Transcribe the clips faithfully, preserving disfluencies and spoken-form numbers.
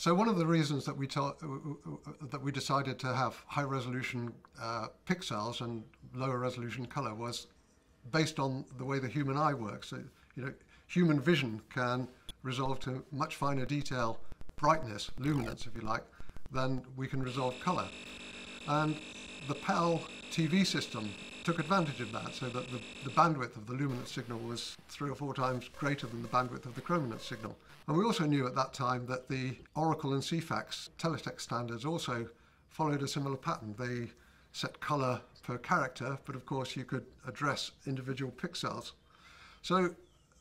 So one of the reasons that we that we decided to have high-resolution uh, pixels and lower-resolution color was based on the way the human eye works. So, you know, human vision can resolve to much finer detail, brightness, luminance, if you like, than we can resolve color. And the P A L T V system took advantage of that, so that the, the bandwidth of the luminance signal was three or four times greater than the bandwidth of the chrominance signal. And we also knew at that time that the Oracle and C FAX teletext standards also followed a similar pattern. They set colour per character, but of course you could address individual pixels. So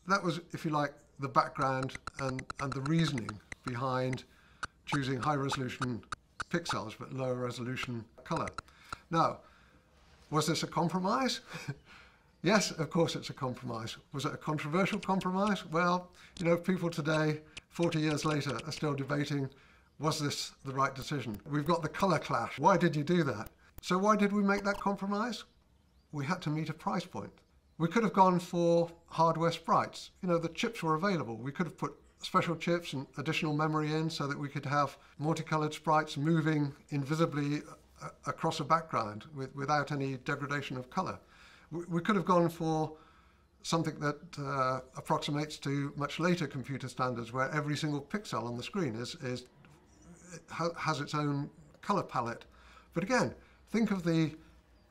that was, if you like, the background and, and the reasoning behind choosing high-resolution pixels but lower-resolution colour. Now, was this a compromise? Yes, of course it's a compromise. Was it a controversial compromise? Well, you know, people today, forty years later, are still debating, was this the right decision? We've got the colour clash. Why did you do that? So why did we make that compromise? We had to meet a price point. We could have gone for hardware sprites. You know, the chips were available. We could have put special chips and additional memory in so that we could have multicoloured sprites moving invisibly across a background with, without any degradation of colour. We, we could have gone for something that uh, approximates to much later computer standards, where every single pixel on the screen is, is has its own colour palette. But again, think of the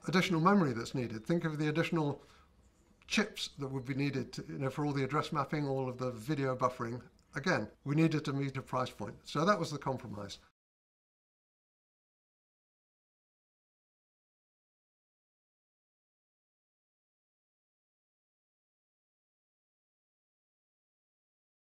additional memory that's needed. Think of the additional chips that would be needed to, you know, for all the address mapping, all of the video buffering. Again, we needed to meet a price point. So that was the compromise.